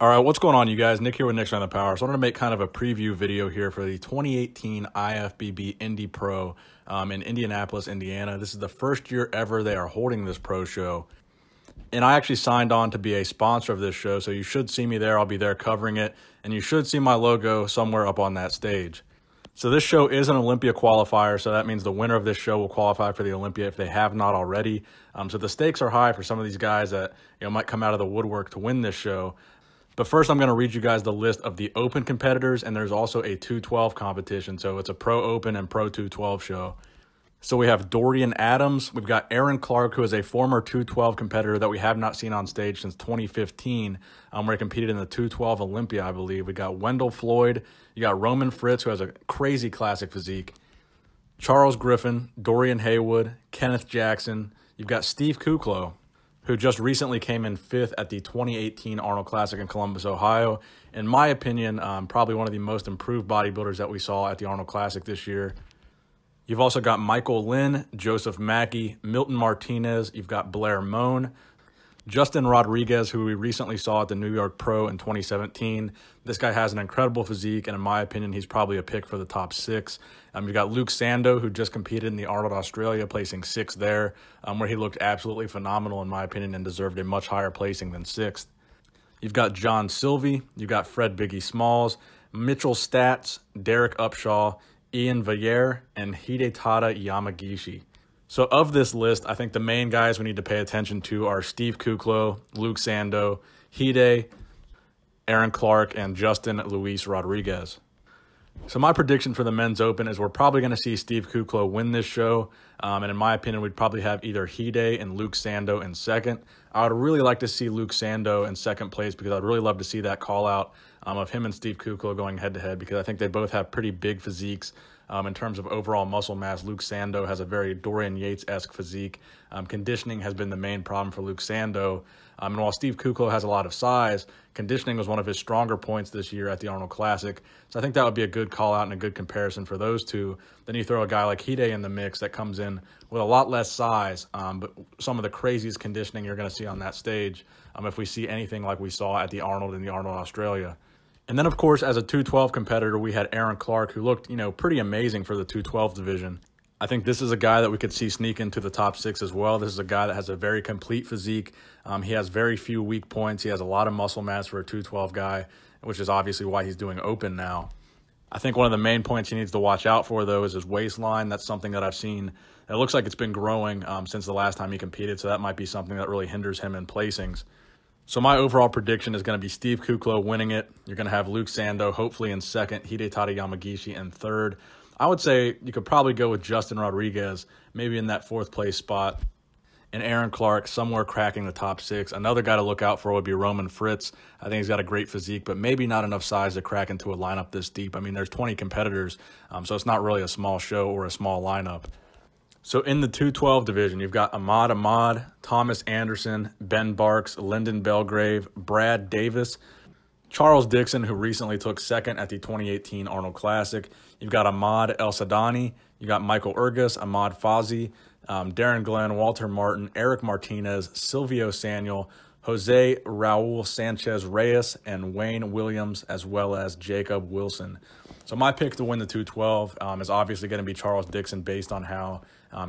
All right, what's going on, you guys? Nick here with Nick's Strength and Power. So I'm going to make kind of a preview video here for the 2018 IFBB Indy Pro in Indianapolis, Indiana. This is the first year ever they are holding this pro show. And I actually signed on to be a sponsor of this show, so you should see me there. I'll be there covering it, and you should see my logo somewhere up on that stage. So this show is an Olympia qualifier, so that means the winner of this show will qualify for the Olympia if they have not already. So the stakes are high for some of these guys that might come out of the woodwork to win this show. But first, I'm going to read you guys the list of the open competitors, and there's also a 212 competition, so it's a Pro Open and Pro 212 show. So we have Dorian Adams, we've got Aaron Clark, who is a former 212 competitor that we have not seen on stage since 2015, where he competed in the 212 Olympia, I believe. We got Wendell Floyd, you got Roman Fritz, who has a crazy classic physique, Charles Griffin, Dorian Haywood, Kenneth Jackson. You've got Steve Kuclo, who just recently came in fifth at the 2018 Arnold Classic in Columbus, Ohio. In my opinion, probably one of the most improved bodybuilders that we saw at the Arnold Classic this year. You've also got Michael Lynn, Joseph Mackey, Milton Martinez. You've got Blair Mohn, Justin Rodriguez, who we recently saw at the New York Pro in 2017. This guy has an incredible physique, and in my opinion, he's probably a pick for the top six. You've got Luke Sandoe, who just competed in the Arnold Australia, placing sixth there, where he looked absolutely phenomenal, in my opinion, and deserved a much higher placing than sixth. You've got John Sylvie. You've got Fred Biggie Smalls, Mitchell Stats, Derek Upshaw, Ian Vallaire, and Hidetada Yamagishi. So of this list, I think the main guys we need to pay attention to are Steve Kuclo, Luke Sandoe, Hide, Aaron Clark, and Justin Luis Rodriguez. So my prediction for the men's open is we're probably going to see Steve Kuclo win this show. And in my opinion, we'd probably have either Hide and Luke Sandoe in second. I would really like to see Luke Sandoe in second place because I'd really love to see that call out of him and Steve Kuclo going head-to-head because I think they both have pretty big physiques. In terms of overall muscle mass, Luke Sandoe has a very Dorian Yates-esque physique. Conditioning has been the main problem for Luke Sandoe. And while Steve Kuclo has a lot of size, conditioning was one of his stronger points this year at the Arnold Classic. So I think that would be a good call-out and a good comparison for those two. Then you throw a guy like Hide in the mix that comes in with a lot less size, but some of the craziest conditioning you're going to see on that stage if we see anything like we saw at the Arnold in the Arnold Australia. And then, of course, as a 212 competitor, we had Aaron Clark, who looked, pretty amazing for the 212 division. I think this is a guy that we could see sneak into the top six as well. This is a guy that has a very complete physique. He has very few weak points. He has a lot of muscle mass for a 212 guy, which is obviously why he's doing open now. I think one of the main points he needs to watch out for, though, is his waistline. That's something that I've seen. It looks like it's been growing since the last time he competed, so that might be something that really hinders him in placings. So my overall prediction is going to be Steve Kuclo winning it. You're going to have Luke Sandoe hopefully in second, Hidetada Yamagishi in third. I would say you could probably go with Justin Rodriguez, maybe in that fourth place spot. And Aaron Clark somewhere cracking the top six. Another guy to look out for would be Roman Fritz. I think he's got a great physique, but maybe not enough size to crack into a lineup this deep. I mean, there's 20 competitors, so it's not really a small show or a small lineup. So in the 212 division, you've got Ahmad Ahmad, Thomas Anderson, Ben Barks, Lyndon Belgrave, Brad Davis, Charles Dixon, who recently took second at the 2018 Arnold Classic. You've got Ahmad El Sadani. You've got Michael Ergus, Ahmad Fazi, Darren Glenn, Walter Martin, Eric Martinez, Silvio Samuel, Jose Raul Sanchez Reyes, and Wayne Williams, as well as Jacob Wilson. So my pick to win the 212 is obviously going to be Charles Dixon based on how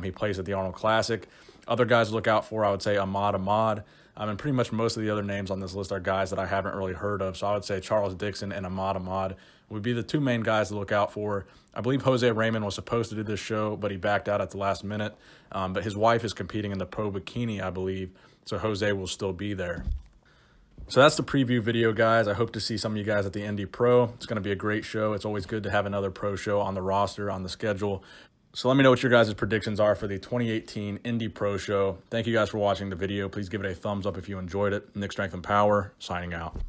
he plays at the Arnold Classic. Other guys to look out for, I would say Ahmad Ahmad. And pretty much most of the other names on this list are guys that I haven't really heard of. So I would say Charles Dixon and Ahmad Ahmad would be the two main guys to look out for. I believe Jose Raymond was supposed to do this show, but he backed out at the last minute. But his wife is competing in the Pro Bikini, I believe. So Jose will still be there. So that's the preview video, guys. I hope to see some of you guys at the Indy Pro. It's going to be a great show. It's always good to have another pro show on the roster, on the schedule. So let me know what your guys' predictions are for the 2018 Indy Pro Show. Thank you guys for watching the video. Please give it a thumbs up if you enjoyed it. Nick Strength and Power, signing out.